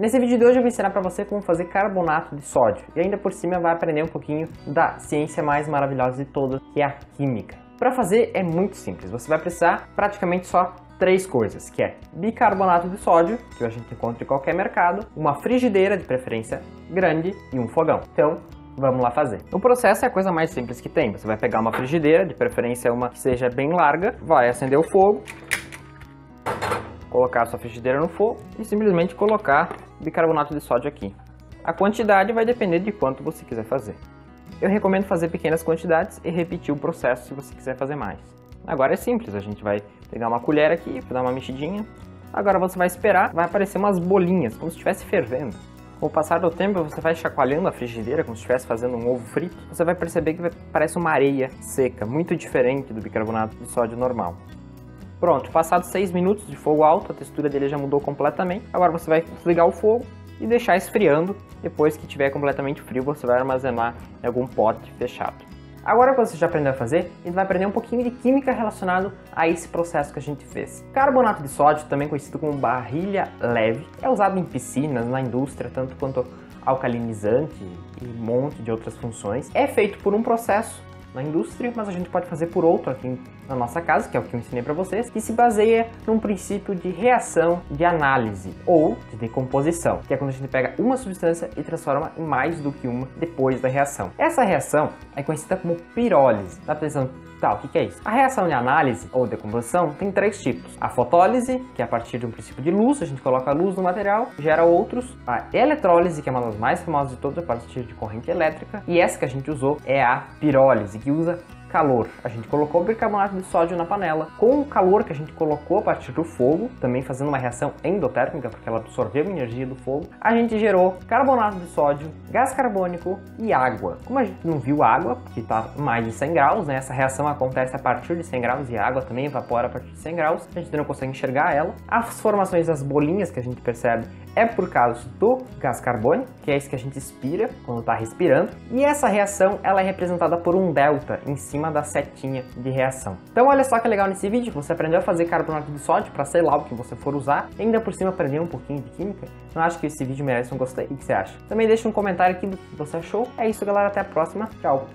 Nesse vídeo de hoje eu vou ensinar para você como fazer carbonato de sódio e ainda por cima vai aprender um pouquinho da ciência mais maravilhosa de todas, que é a química. Para fazer é muito simples, você vai precisar praticamente só três coisas, que é bicarbonato de sódio, que a gente encontra em qualquer mercado, uma frigideira, de preferência grande, e um fogão. Então, vamos lá fazer. O processo é a coisa mais simples que tem. Você vai pegar uma frigideira, de preferência uma que seja bem larga, vai acender o fogo, colocar a sua frigideira no fogo e simplesmente colocar bicarbonato de sódio aqui. A quantidade vai depender de quanto você quiser fazer. Eu recomendo fazer pequenas quantidades e repetir o processo se você quiser fazer mais. Agora é simples, a gente vai pegar uma colher aqui, dar uma mexidinha. Agora você vai esperar, vai aparecer umas bolinhas, como se estivesse fervendo. Com o passar do tempo, você vai chacoalhando a frigideira, como se estivesse fazendo um ovo frito. Você vai perceber que parece uma areia seca, muito diferente do bicarbonato de sódio normal. Pronto, passados 6 minutos de fogo alto, a textura dele já mudou completamente. Agora você vai desligar o fogo e deixar esfriando. Depois que estiver completamente frio, você vai armazenar em algum pote fechado. Agora que você já aprendeu a fazer, a gente vai aprender um pouquinho de química relacionado a esse processo que a gente fez. Carbonato de sódio, também conhecido como barrilha leve, é usado em piscinas, na indústria, tanto quanto alcalinizante e um monte de outras funções. É feito por um processo na indústria, mas a gente pode fazer por outro aqui na nossa casa, que é o que eu ensinei para vocês, que se baseia num princípio de reação de análise ou de decomposição, que é quando a gente pega uma substância e transforma em mais do que uma depois da reação. Essa reação é conhecida como pirólise. Tá pensando, tá, o que é isso? A reação de análise ou decomposição tem três tipos. A fotólise, que é a partir de um princípio de luz, a gente coloca a luz no material, gera outros. A eletrólise, que é uma das mais famosas de todas, a partir de corrente elétrica. E essa que a gente usou é a pirólise, que usa calor. A gente colocou o bicarbonato de sódio na panela, com o calor que a gente colocou a partir do fogo, também fazendo uma reação endotérmica, porque ela absorveu a energia do fogo, a gente gerou carbonato de sódio, gás carbônico e água. Como a gente não viu água, porque está mais de 100 graus, né? Essa reação acontece a partir de 100 graus e a água também evapora a partir de 100 graus, a gente não consegue enxergar ela. As formações das bolinhas que a gente percebe é por causa do gás carbônico, que é isso que a gente expira quando está respirando, e essa reação ela é representada por um delta em cima da setinha de reação. Então olha só que legal nesse vídeo, você aprendeu a fazer carbonato de sódio para sei lá o que você for usar, e ainda por cima aprendeu um pouquinho de química. Então acho que esse vídeo merece um gostei. O que você acha? Também deixa um comentário aqui do que você achou. É isso galera, até a próxima, tchau!